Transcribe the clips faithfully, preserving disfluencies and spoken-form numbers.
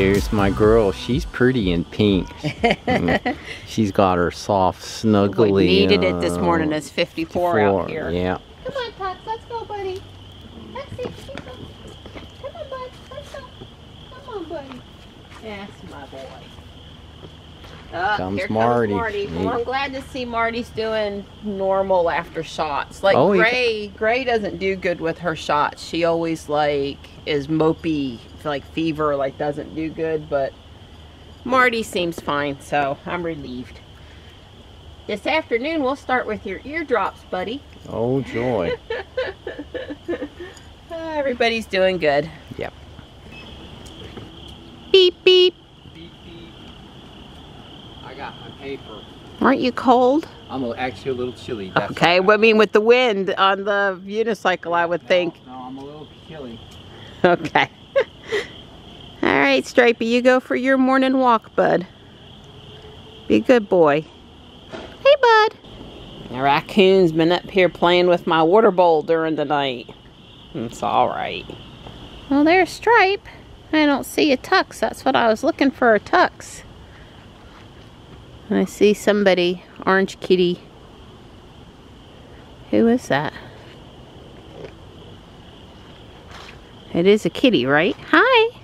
There's my girl. She's pretty in pink. She's got her soft, snuggly. We needed uh, it this morning. It's fifty-four out here. Yeah. Come on, Pops. Let's go, buddy. Let's see. Come on, bud. Let's go. Come on, buddy. That's my boy. Uh, comes here comes Marty. Marty. Well, I'm glad to see Marty's doing normal after shots. Like oh, Gray, yeah. Gray doesn't do good with her shots. She always like is mopey, like fever, like doesn't do good. But Marty seems fine, so I'm relieved. This afternoon we'll start with your eardrops, buddy. Oh joy! uh, everybody's doing good. Yep. Beep beep. Paper. Aren't you cold? I'm actually a little chilly. That's okay, well, I mean with the wind on the unicycle I would no, think. No, I'm a little chilly. Okay. Alright, Stripey, you go for your morning walk, bud. Be a good boy. Hey, bud. The raccoon's been up here playing with my water bowl during the night. It's alright. Well, there's Stripe. I don't see a Tux. That's what I was looking for, a Tux. I see somebody, orange kitty. Who is that? It is a kitty, right? Hi!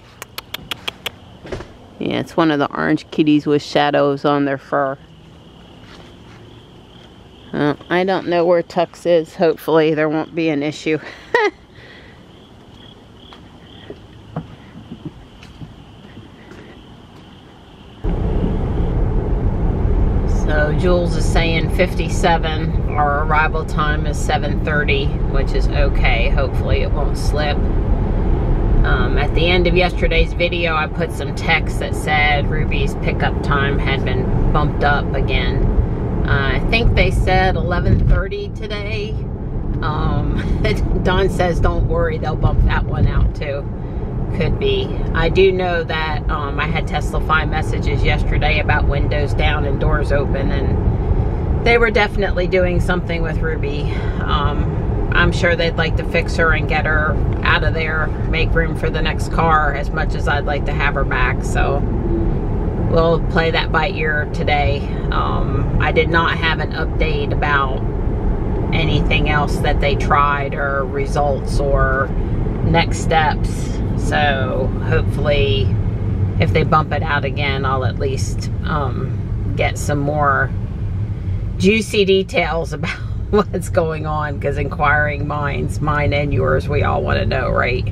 Yeah, it's one of the orange kitties with shadows on their fur. Uh, I don't know where Tux is. Hopefully there won't be an issue. Jules is saying fifty-seven. Our arrival time is seven thirty, which is okay. Hopefully it won't slip. Um, at the end of yesterday's video, I put some text that said Ruby's pickup time had been bumped up again. Uh, I think they said eleven thirty today. Um, Don says don't worry, they'll bump that one out too. Could be. I do know that um, I had TeslaFi messages yesterday about windows down and doors open, and they were definitely doing something with Ruby. Um, I'm sure they'd like to fix her and get her out of there, make room for the next car as much as I'd like to have her back. So we'll play that by ear today. Um, I did not have an update about anything else that they tried or results or next steps. So hopefully if they bump it out again, I'll at least um, get some more juicy details about what's going on, because inquiring minds, mine and yours, we all want to know, right?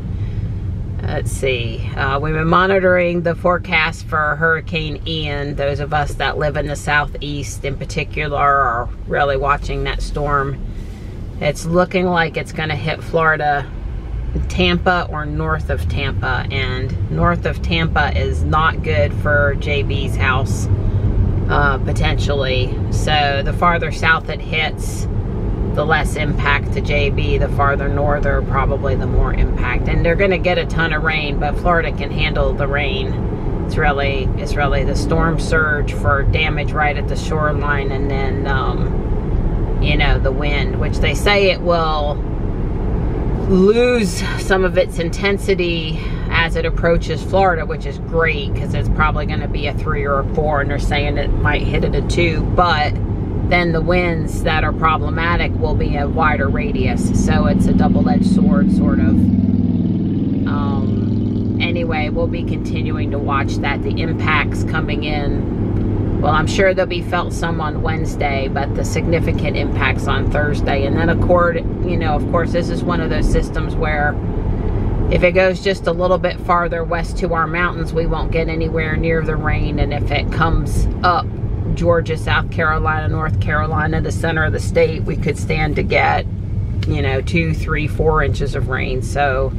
Let's see. Uh, we've been monitoring the forecast for Hurricane Ian. Those of us that live in the southeast in particular are really watching that storm. It's looking like it's going to hit Florida, Tampa, or north of Tampa, and north of Tampa is not good for J B's house, uh, potentially. So the farther south it hits, the less impact to J B. The farther northern, probably the more impact. And they're going to get a ton of rain, but Florida can handle the rain. It's really, it's really the storm surge for damage right at the shoreline, and then um, you know, the wind, which they say it will lose some of its intensity as it approaches Florida, which is great because it's probably going to be a three or a four, and they're saying it might hit it a two, but then the winds that are problematic will be a wider radius, so it's a double-edged sword sort of. Um, anyway, we'll be continuing to watch that. The impacts coming in, well, I'm sure they'll be felt some on Wednesday, but the significant impacts on Thursday, and then of course, you know, of course, this is one of those systems where if it goes just a little bit farther west to our mountains, we won't get anywhere near the rain. And if it comes up Georgia, South Carolina, North Carolina, the center of the state, we could stand to get, you know, two, three, four inches of rain. So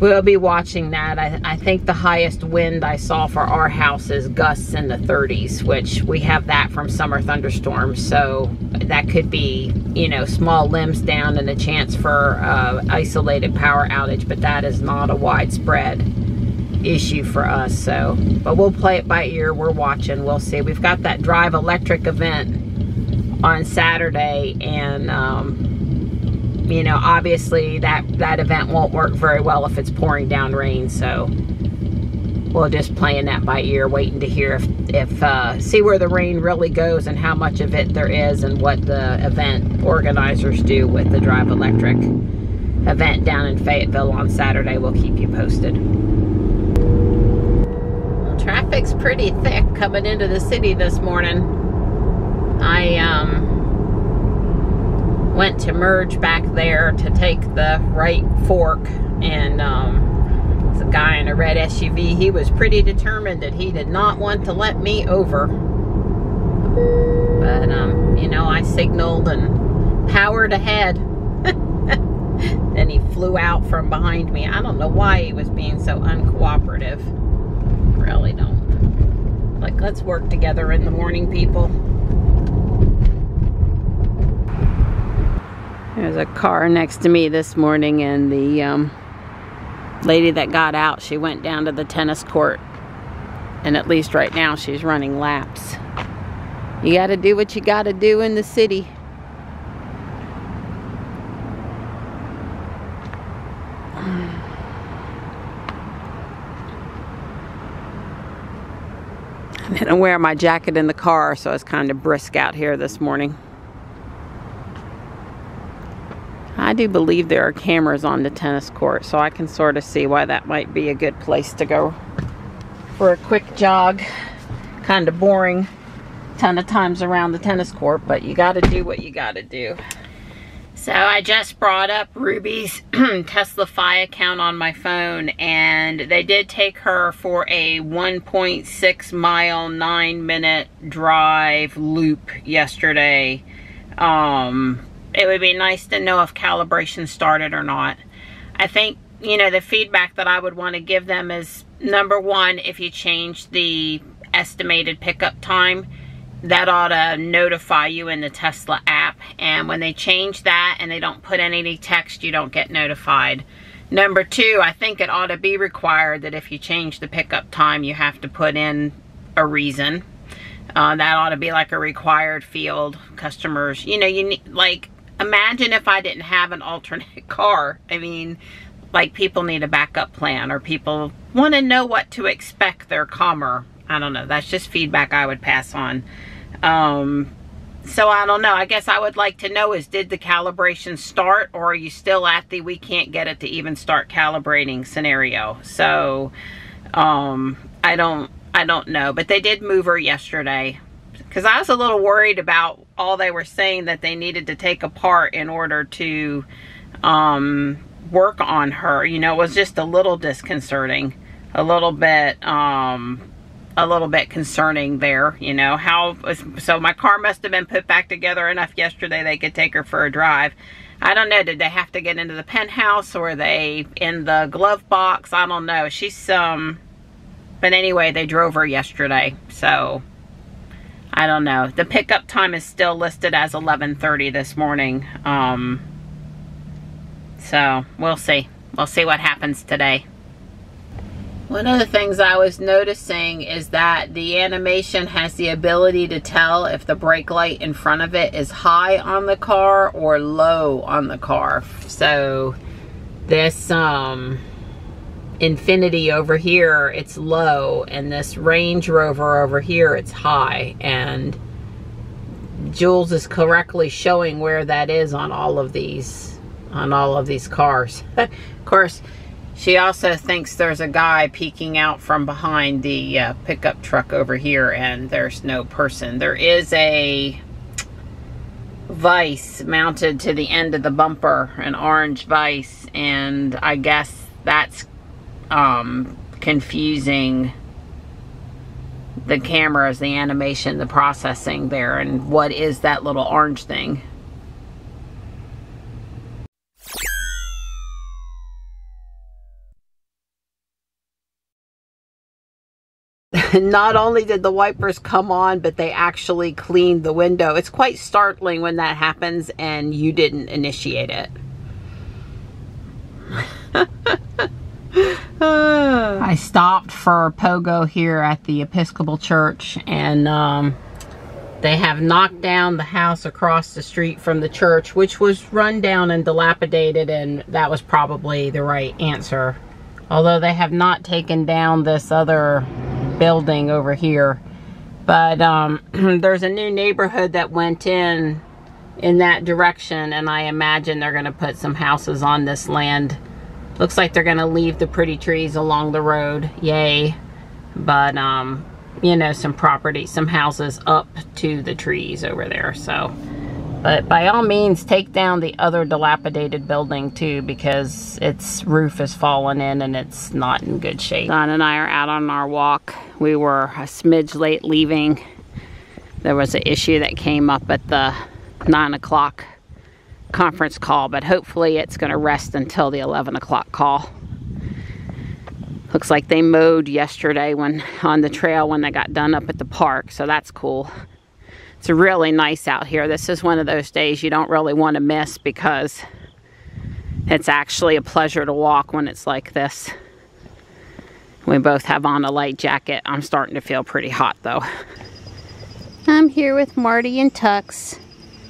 we'll be watching that. I, I think the highest wind I saw for our house is gusts in the thirties, which we have that from summer thunderstorms. So that could be, you know, small limbs down and a chance for uh, isolated power outage, but that is not a widespread issue for us. So, but we'll play it by ear. We're watching. We'll see. We've got that Drive Electric event on Saturday, and um, you know, obviously that, that event won't work very well if it's pouring down rain. So we'll just playing that by ear, waiting to hear if, if uh, see where the rain really goes and how much of it there is and what the event organizers do with the Drive Electric event down in Fayetteville on Saturday. We'll keep you posted. Well, traffic's pretty thick coming into the city this morning. I um, went to merge back there to take the right fork, and um, the guy in a red S U V, he was pretty determined that he did not want to let me over. But, um, you know, I signaled and powered ahead. Then he flew out from behind me. I don't know why he was being so uncooperative. Really don't. Like, let's work together in the morning, people. There's a car next to me this morning, and the, um, lady that got out, she went down to the tennis court, and at least right now she's running laps. You gotta do what you gotta do in the city. I didn't wear my jacket in the car, so it's kind of brisk out here this morning. I do believe there are cameras on the tennis court, so I can sort of see why that might be a good place to go for a quick jog. Kind of boring, ton of times around the tennis court, but you got to do what you got to do. So I just brought up Ruby's TeslaFi account on my phone, and they did take her for a one point six mile, nine minute drive loop yesterday. Um... It would be nice to know if calibration started or not. I think, you know, the feedback that I would want to give them is, number one, if you change the estimated pickup time, that ought to notify you in the Tesla app. And when they change that and they don't put in any text, you don't get notified. Number two, I think it ought to be required that if you change the pickup time, you have to put in a reason. Uh, that ought to be like a required field. Customers, you know, you need, like, imagine if I didn't have an alternate car. I mean, like, people need a backup plan, or people want to know what to expect their calmer. I don't know. That's just feedback I would pass on. Um, so I don't know. I guess I would like to know is, did the calibration start, or are you still at the we can't get it to even start calibrating scenario? So um, I don't, I don't know. But they did move her yesterday, because I was a little worried about all they were saying that they needed to take apart in order to um, work on her. You know, it was just a little disconcerting, a little bit, um, a little bit concerning there. You know, how, so my car must have been put back together enough yesterday they could take her for a drive. I don't know, did they have to get into the penthouse, or are they in the glove box? I don't know. She's, um, but anyway, they drove her yesterday, so I don't know. The pickup time is still listed as eleven thirty this morning. Um, so we'll see. We'll see what happens today. One of the things I was noticing is that the animation has the ability to tell if the brake light in front of it is high on the car or low on the car. So this um, Infinity over here, it's low, and this Range Rover over here, it's high, and Jules is correctly showing where that is on all of these on all of these cars. Of course, she also thinks there's a guy peeking out from behind the uh, pickup truck over here, and there's no person. There is a vise mounted to the end of the bumper, an orange vise, and I guess that's um confusing the cameras, the animation, the processing there, and what is that little orange thing. Not only did the wipers come on, but they actually cleaned the window. It's quite startling when that happens and you didn't initiate it. I stopped for Pogo here at the Episcopal Church, and um, they have knocked down the house across the street from the church, which was run down and dilapidated, and that was probably the right answer. although they have not taken down this other building over here. But um, there's a new neighborhood that went in in that direction, and I imagine they're going to put some houses on this land. Looks like they're going to leave the pretty trees along the road, yay, but um, you know, some property, some houses up to the trees over there. So, but by all means, take down the other dilapidated building too, because its roof has fallen in and it's not in good shape. Don and I are out on our walk. We were a smidge late leaving. There was an issue that came up at the nine o'clock conference call, but hopefully it's going to rest until the eleven o'clock call. Looks like they mowed yesterday when on the trail when they got done up at the park, so that's cool. It's really nice out here. This is one of those days you don't really want to miss, because it's actually a pleasure to walk when it's like this. We both have on a light jacket. I'm starting to feel pretty hot though. I'm here with Marty and Tux,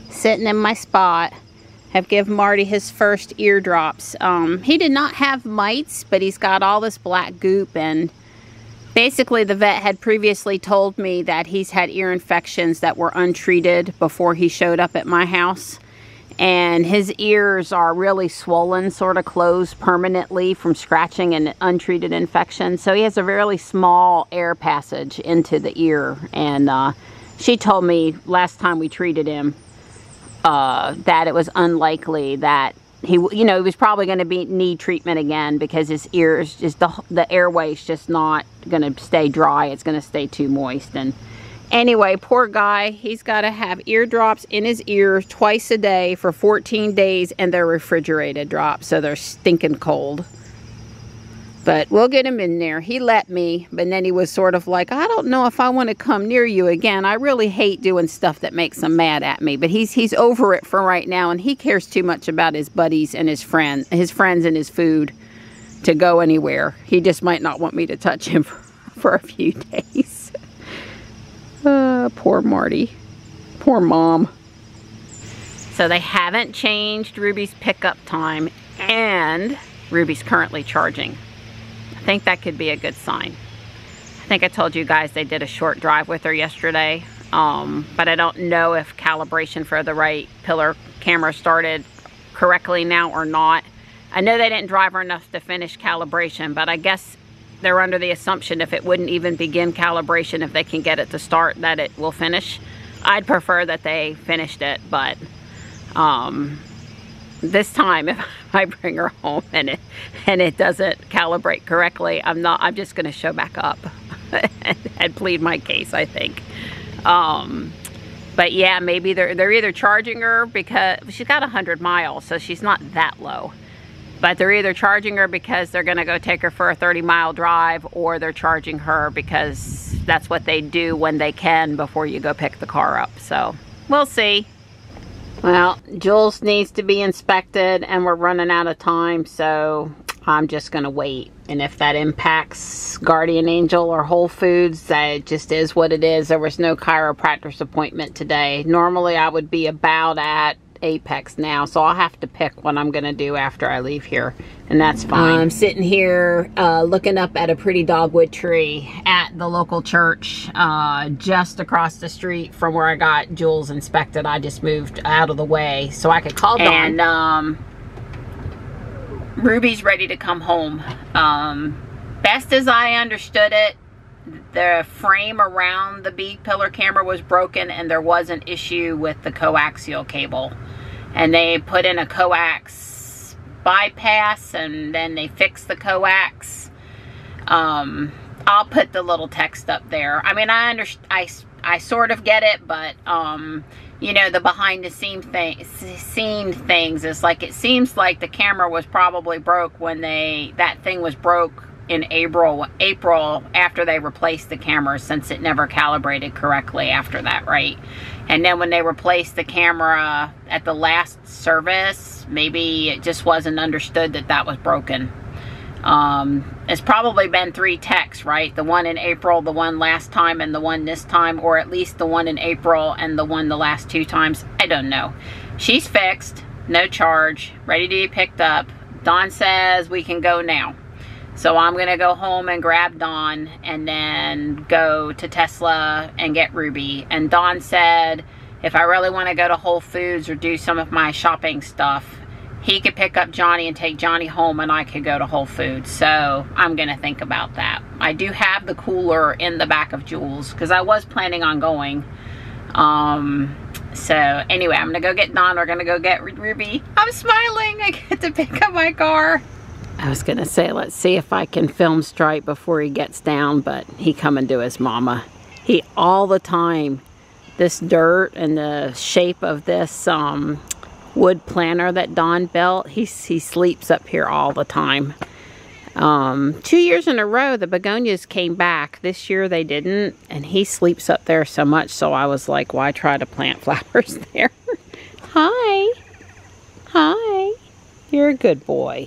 sitting in my spot. I've given Marty his first eardrops. Um, he did not have mites, but he's got all this black goop, and basically the vet had previously told me that he's had ear infections that were untreated before he showed up at my house. And his ears are really swollen, sort of closed permanently from scratching and untreated infection. So he has a really small air passage into the ear. And uh, she told me last time we treated him, Uh, that it was unlikely that he, you know, he was probably going to be need treatment again, because his ears, just the the airway's just not going to stay dry. It's going to stay too moist. And anyway, poor guy, he's got to have eardrops in his ears twice a day for fourteen days, and they're refrigerated drops, so they're stinking cold. But we'll get him in there. He let me, but then he was sort of like, I don't know if I want to come near you again. I really hate doing stuff that makes him mad at me. But he's he's over it for right now, and he cares too much about his buddies and his friends, his friends and his food to go anywhere. He just might not want me to touch him for, for a few days. Uh, poor Marty. Poor Mom. So they haven't changed Ruby's pickup time, and Ruby's currently charging. I think that could be a good sign. I think I told you guys they did a short drive with her yesterday, um, but I don't know if calibration for the right pillar camera started correctly now or not. I know they didn't drive her enough to finish calibration, but I guess they're under the assumption if it wouldn't even begin calibration, if they can get it to start, that it will finish. I'd prefer that they finished it, but um, this time if I bring her home and it and it doesn't calibrate correctly, I'm not I'm just gonna show back up and, and plead my case, I think. Um, but yeah, maybe they're they're either charging her because she's got a hundred miles, so she's not that low, but they're either charging her because they're gonna go take her for a thirty mile drive, or they're charging her because that's what they do when they can before you go pick the car up. So we'll see. Well, Jules needs to be inspected, and we're running out of time, so I'm just going to wait. And if that impacts Guardian Angel or Whole Foods, that just is what it is. There was no chiropractor's appointment today. Normally, I would be about at Apex now, so I'll have to pick what I'm going to do after I leave here, and that's fine. I'm sitting here uh, looking up at a pretty dogwood tree at the local church uh, just across the street from where I got Jules inspected. I just moved out of the way so I could call Dawn. And um, Ruby's ready to come home. Um, best as I understood it, the frame around the B pillar camera was broken, and there was an issue with the coaxial cable, and they put in a coax bypass, and then they fixed the coax. um I'll put the little text up there. I mean, I understand, I, I sort of get it, but um you know, the behind the scene thing scene things is like, it seems like the camera was probably broke when they that thing was broke in April, April after they replaced the camera, since it never calibrated correctly after that, right? And then when they replaced the camera at the last service, maybe it just wasn't understood that that was broken. Um, it's probably been three texts, right? The one in April, the one last time, and the one this time, or at least the one in April and the one the last two times. I don't know. She's fixed, no charge, ready to be picked up. Don says we can go now. So I'm gonna go home and grab Dawn and then go to Tesla and get Ruby. And Dawn said if I really want to go to Whole Foods or do some of my shopping stuff, he could pick up Johnny and take Johnny home and I could go to Whole Foods. So I'm gonna think about that. I do have the cooler in the back of Jules because I was planning on going. Um, so anyway, I'm gonna go get Dawn. We're gonna go get Ruby. I'm smiling. I get to pick up my car. I was gonna say, let's see if I can film Stripe before he gets down, but he coming to his mama. He all the time, this dirt and the shape of this um, wood planter that Don built, he, he sleeps up here all the time. Um, two years in a row, the begonias came back. This year they didn't, and he sleeps up there so much, so I was like, why try to plant flowers there? Hi. Hi. You're a good boy.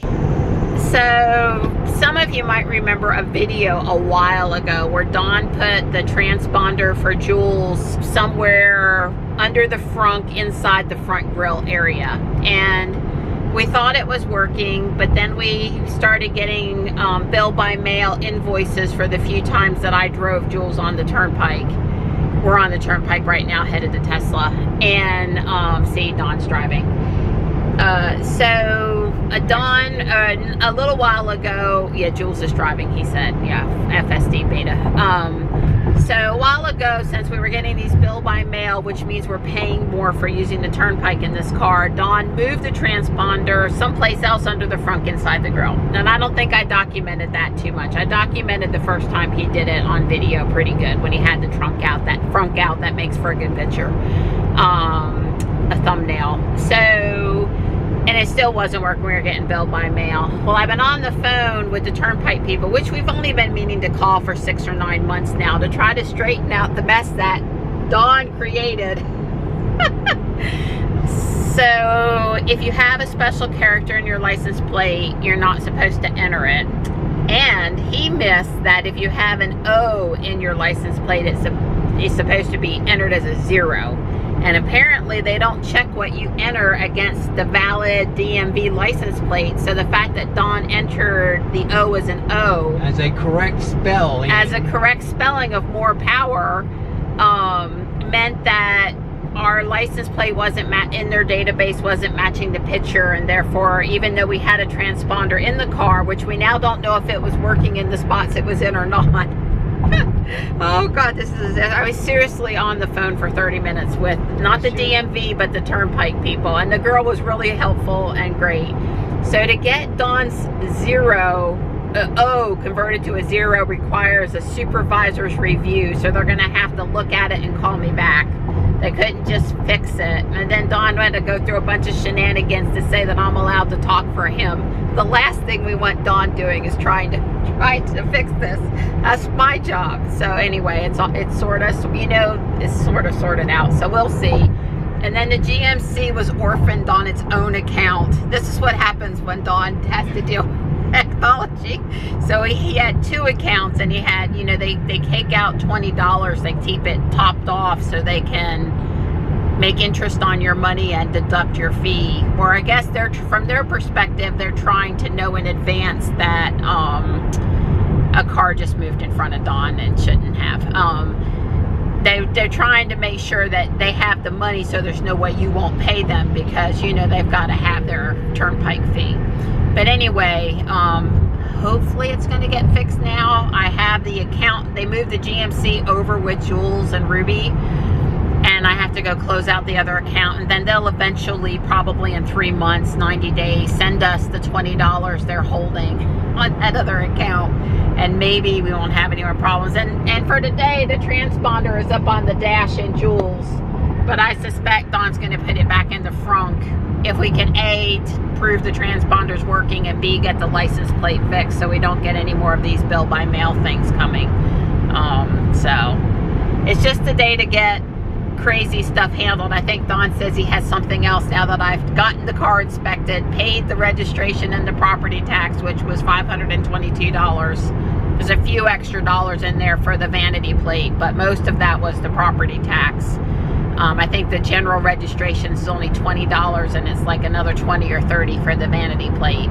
So, some of you might remember a video a while ago where Dawn put the transponder for Jules somewhere under the frunk, inside the front grill area. And we thought it was working, but then we started getting um, bill-by-mail invoices for the few times that I drove Jules on the turnpike. We're on the turnpike right now, headed to Tesla. And, um, see, Dawn's driving. Uh, so, uh, Dawn, uh, a little while ago, yeah, Jules is driving, he said, yeah, F S D beta. Um, so a while ago, since we were getting these bill by mail, which means we're paying more for using the turnpike in this car, Dawn moved the transponder someplace else under the frunk inside the grill. And I don't think I documented that too much. I documented the first time he did it on video pretty good when he had the trunk out, that frunk out, that makes for a good picture. Um, a thumbnail. So, and it still wasn't working. We were getting billed by mail. Well, I've been on the phone with the turnpike people, which we've only been meaning to call for six or nine months now, to try to straighten out the mess that Dawn created. So if you have a special character in your license plate, you're not supposed to enter it. And he missed that if you have an O in your license plate, it's, it's supposed to be entered as a zero. And apparently they don't check what you enter against the valid D M V license plate. So the fact that Dawn entered the O as an O. As a correct spelling. As a correct spelling of more power, um, meant that our license plate wasn't ma- in their database wasn't matching the picture. And therefore, even though we had a transponder in the car, which we now don't know if it was working in the spots it was in or not. Oh God, this is, I was seriously on the phone for thirty minutes with, not the D M V, but the turnpike people. And the girl was really helpful and great. So to get Dawn's zero, uh, O converted to a zero requires a supervisor's review. So they're going to have to look at it and call me back. They couldn't just fix it. And then Dawn had to go through a bunch of shenanigans to say that I'm allowed to talk for him. The last thing we want Dawn doing is trying to try to fix this. That's my job. So anyway, it's it's sort of, you know, it's sort of sorted out. So we'll see. And then the G M C was orphaned on its own account. This is what happens when Dawn has to deal with technology. So he, he had two accounts, and he had, you know, they, they take out twenty dollars, they keep it topped off so they can make interest on your money and deduct your fee. Or I guess they're, from their perspective, they're trying to know in advance that um, a car just moved in front of Dawn and shouldn't have. Um, They, they're trying to make sure that they have the money so there's no way you won't pay them because, you know, they've got to have their turnpike fee. But anyway, um, hopefully it's going to get fixed now. I have the account. They moved the G M C over with Jules and Ruby. And I have to go close out the other account. And then they'll eventually, probably in three months, ninety days, send us the twenty dollars they're holding on that other account. And maybe we won't have any more problems. And and for today, the transponder is up on the dash in Jules. But I suspect Dawn's going to put it back in the frunk. If we can A, prove the transponder's working, and B, get the license plate fixed so we don't get any more of these bill-by-mail things coming. Um, so, it's just a day to get crazy stuff handled. I think Dawn says he has something else now that I've gotten the car inspected, paid the registration and the property tax, which was five hundred twenty-two dollars. There's a few extra dollars in there for the vanity plate, but most of that was the property tax. Um, I think the general registration is only twenty dollars, and it's like another twenty or thirty for the vanity plate.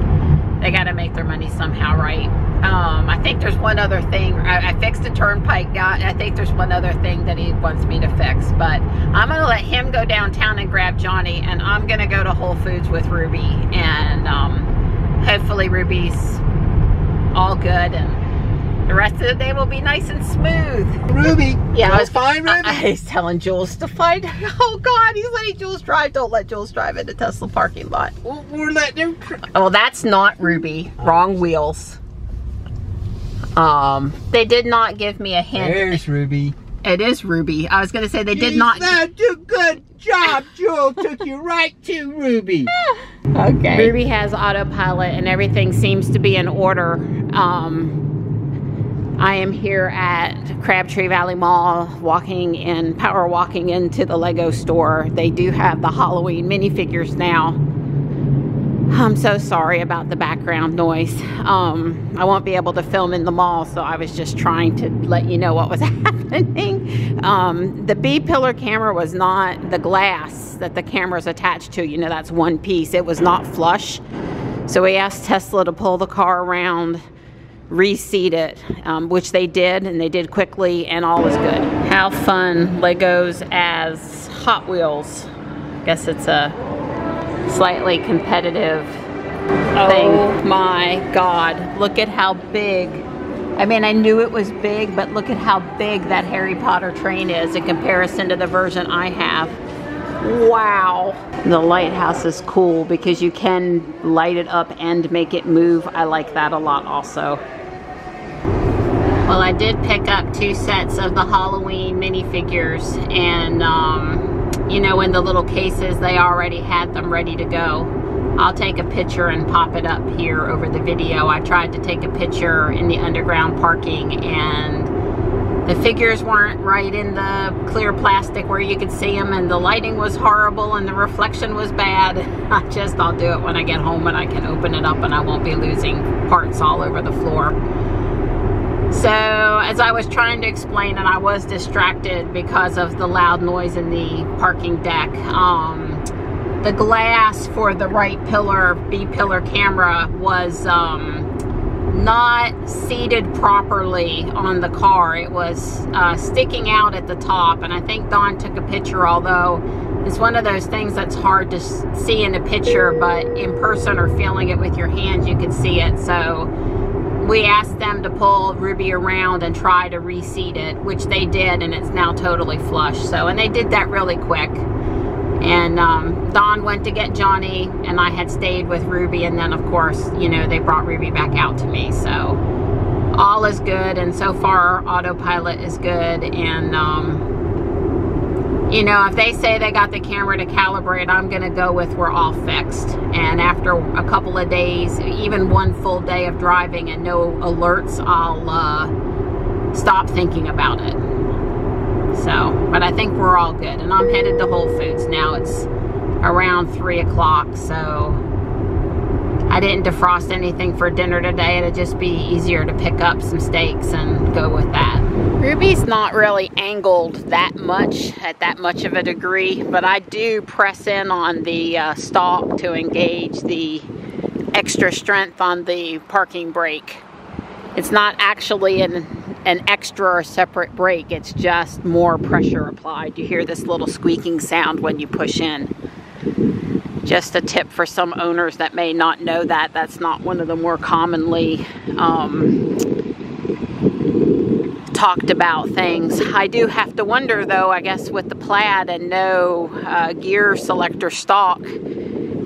they got to make their money somehow, right? Um, I think there's one other thing. I, I fixed the turnpike guy. And I think there's one other thing that he wants me to fix. But I'm going to let him go downtown and grab Johnny. And I'm going to go to Whole Foods with Ruby. And um, hopefully Ruby's all good. And the rest of the day will be nice and smooth. Ruby. Yeah. I was fine, Ruby. I, I, he's telling Jules to fight. Oh, God. He's letting Jules drive. Don't let Jules drive in the Tesla parking lot. Well, we're letting him. Oh, that's not Ruby. Wrong wheels. Um, they did not give me a hint. There's Ruby. It is Ruby. I was going to say they She's did not. Such a good job, Jewel. Took you right to Ruby. Okay. Ruby has autopilot and everything seems to be in order. Um, I am here at Crabtree Valley Mall, walking in, power walking into the Lego store. They do have the Halloween minifigures now. I'm so sorry about the background noise. Um, I won't be able to film in the mall, so I was just trying to let you know what was happening. Um, the B-pillar camera was not the glass that the camera's attached to. You know, that's one piece. It was not flush. So we asked Tesla to pull the car around, reseat it, um, which they did, and they did quickly, and all was good. How fun Legos as Hot Wheels. I guess it's a slightly competitive thing. Oh my God, look at how big. I mean, I knew it was big, but look at how big that Harry Potter train is in comparison to the version I have. Wow. The lighthouse is cool because you can light it up and make it move. I like that a lot also. Well, I did pick up two sets of the Halloween minifigures, and um, you know, in the little cases, they already had them ready to go. I'll take a picture and pop it up here over the video. I tried to take a picture in the underground parking, and the figures weren't right in the clear plastic where you could see them, and the lighting was horrible, and the reflection was bad. I just, I'll do it when I get home and I can open it up and I won't be losing parts all over the floor. So, as I was trying to explain, and I was distracted because of the loud noise in the parking deck, um, the glass for the right pillar, B-pillar camera was um, not seated properly on the car. It was uh, sticking out at the top, and I think Don took a picture, although it's one of those things that's hard to see in a picture, but in person or feeling it with your hands, you could see it. So we asked them to pull Ruby around and try to reseat it, which they did, and it's now totally flush. So, and they did that really quick. And um, Don went to get Johnny, and I had stayed with Ruby, and then, of course, you know, they brought Ruby back out to me. So, all is good, and so far, autopilot is good, and um, you know, if they say they got the camera to calibrate, I'm gonna go with we're all fixed. And after a couple of days, even one full day of driving and no alerts, I'll uh, stop thinking about it. So, but I think we're all good. And I'm headed to Whole Foods now. It's around three o'clock, so I didn't defrost anything for dinner today. It'd just be easier to pick up some steaks and go with that. Ruby's not really angled that much, at that much of a degree, but I do press in on the uh, stalk to engage the extra strength on the parking brake. It's not actually an, an extra or separate brake, it's just more pressure applied. You hear this little squeaking sound when you push in. Just a tip for some owners that may not know that. That's not one of the more commonly um, talked about things. I do have to wonder though, I guess with the plaid and no uh, gear selector stalk,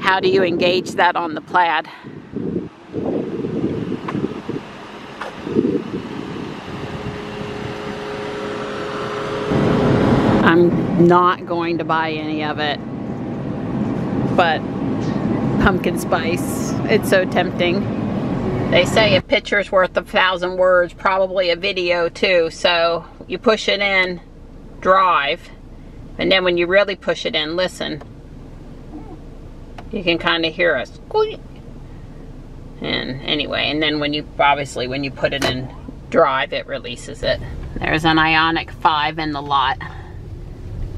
how do you engage that on the plaid? I'm not going to buy any of it. But pumpkin spice, it's so tempting. They say a picture's worth a thousand words, probably a video too. So you push it in, drive, and then when you really push it in, listen. You can kind of hear a squeak. And anyway, and then when you, obviously when you put it in drive, it releases it. There's an IONIQ five in the lot.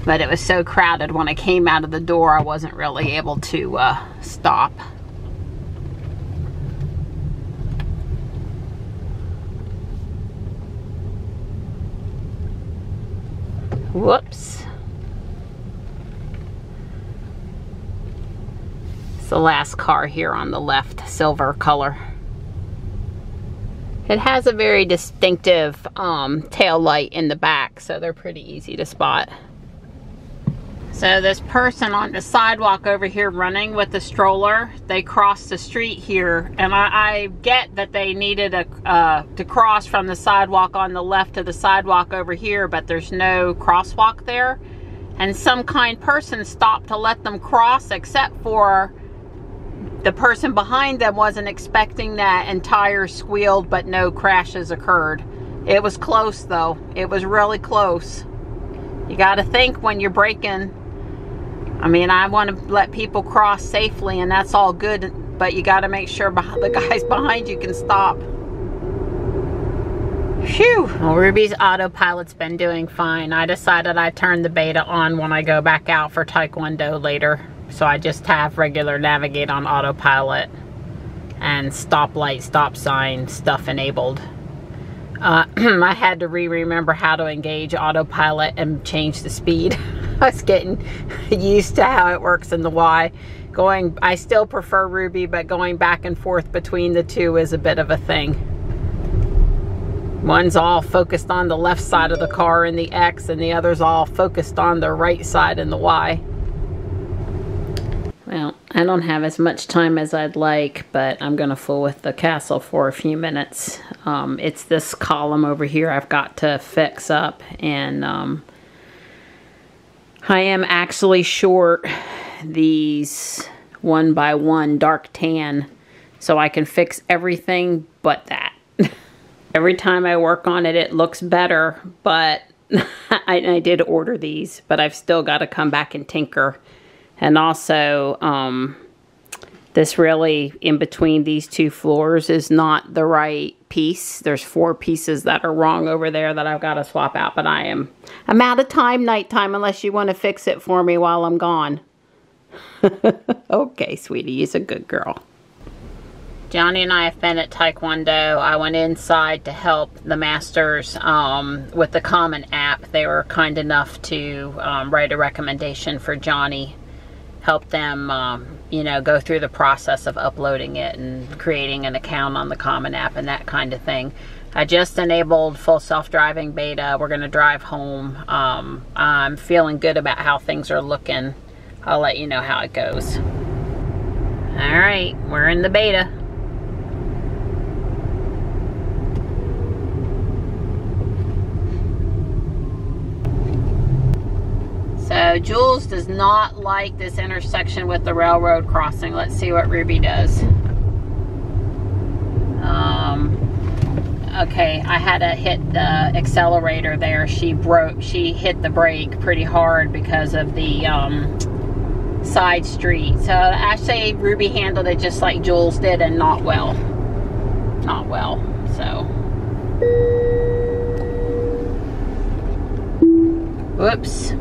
But it was so crowded when I came out of the door, I wasn't really able to uh, stop. Whoops. It's the last car here on the left, silver color. It has a very distinctive um, tail light in the back, so they're pretty easy to spot. So this person on the sidewalk over here running with the stroller, they crossed the street here, and I, I get that they needed a, uh, to cross from the sidewalk on the left to the sidewalk over here, but there's no crosswalk there. And some kind person stopped to let them cross, except for the person behind them wasn't expecting that, and tires squealed, but no crashes occurred. It was close though, it was really close. You gotta think when you're braking. I mean, I want to let people cross safely, and that's all good, but you gotta make sure the guys behind you can stop. Phew. Well, Ruby's autopilot's been doing fine. I decided I turned the beta on when I go back out for Taekwondo later. So I just have regular navigate on autopilot and stoplight, stop sign stuff enabled. Uh, I had to re-remember how to engage autopilot and change the speed. I was getting used to how it works in the Y. Going, I still prefer Ruby, but going back and forth between the two is a bit of a thing. One's all focused on the left side of the car in the X, and the other's all focused on the right side in the Y. Well, I don't have as much time as I'd like, but I'm going to fool with the castle for a few minutes. Um, it's this column over here I've got to fix up, and um, I am actually short these one by one dark tan, so I can fix everything but that. Every time I work on it, it looks better, but I, I did order these, but I've still got to come back and tinker. And also, um, this really, in between these two floors, is not the right piece. There's four pieces that are wrong over there that I've got to swap out. But I am, I'm out of time nighttime unless you want to fix it for me while I'm gone. Okay, sweetie, you're a good girl. Johnny and I have been at Taekwondo. I went inside to help the masters um, with the Common App. They were kind enough to um, write a recommendation for Johnny. Help them, um, you know, go through the process of uploading it and creating an account on the Common App and that kind of thing. I just enabled full self-driving beta. We're going to drive home. Um, I'm feeling good about how things are looking. I'll let you know how it goes. All right, we're in the beta. So Jules does not like this intersection with the railroad crossing. Let's see what Ruby does. Um, okay, I had to hit the accelerator there. She broke. She hit the brake pretty hard because of the um, side street. So actually, Ruby handled it just like Jules did, and not well. Not well. So. Whoops.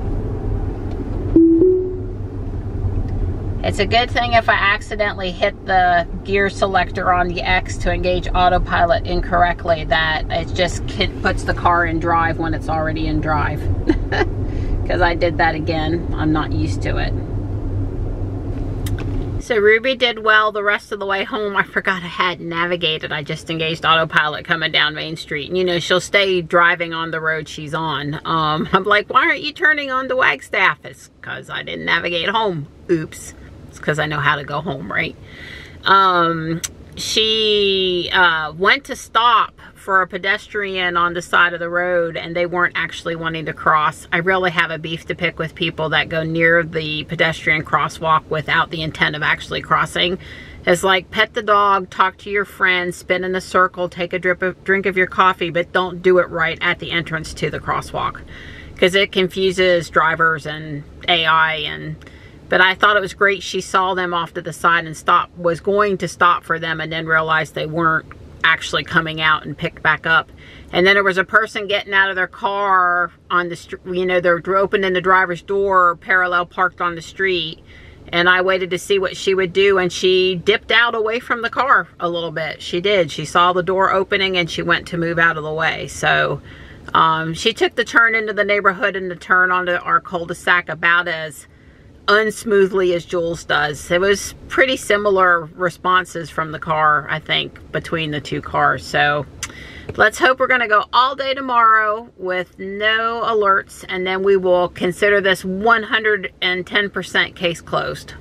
It's a good thing if I accidentally hit the gear selector on the X to engage autopilot incorrectly, that it just puts the car in drive when it's already in drive. Because I did that again. I'm not used to it. So Ruby did well the rest of the way home. I forgot I had navigated. I just engaged autopilot coming down Main Street. And, you know, she'll stay driving on the road she's on. Um, I'm like, why aren't you turning on the Wagstaff? It's because I didn't navigate home. Oops. Because I know how to go home, right? Um, she uh, went to stop for a pedestrian on the side of the road, and they weren't actually wanting to cross. I really have a beef to pick with people that go near the pedestrian crosswalk without the intent of actually crossing. It's like, pet the dog, talk to your friend, spin in a circle, take a drip of, drink of your coffee, but don't do it right at the entrance to the crosswalk, because it confuses drivers and A I and... But I thought it was great she saw them off to the side and stopped, was going to stop for them, and then realized they weren't actually coming out and picked back up. And then there was a person getting out of their car on the street, you know, they're opening the driver's door, parallel parked on the street. And I waited to see what she would do, and she dipped out away from the car a little bit. She did. She saw the door opening, and she went to move out of the way. So Um, she took the turn into the neighborhood and the turn onto our cul-de-sac about as unsmoothly as Jules does. It was pretty similar responses from the car, I think, between the two cars. So let's hope we're going to go all day tomorrow with no alerts, and then we will consider this one hundred ten percent case closed.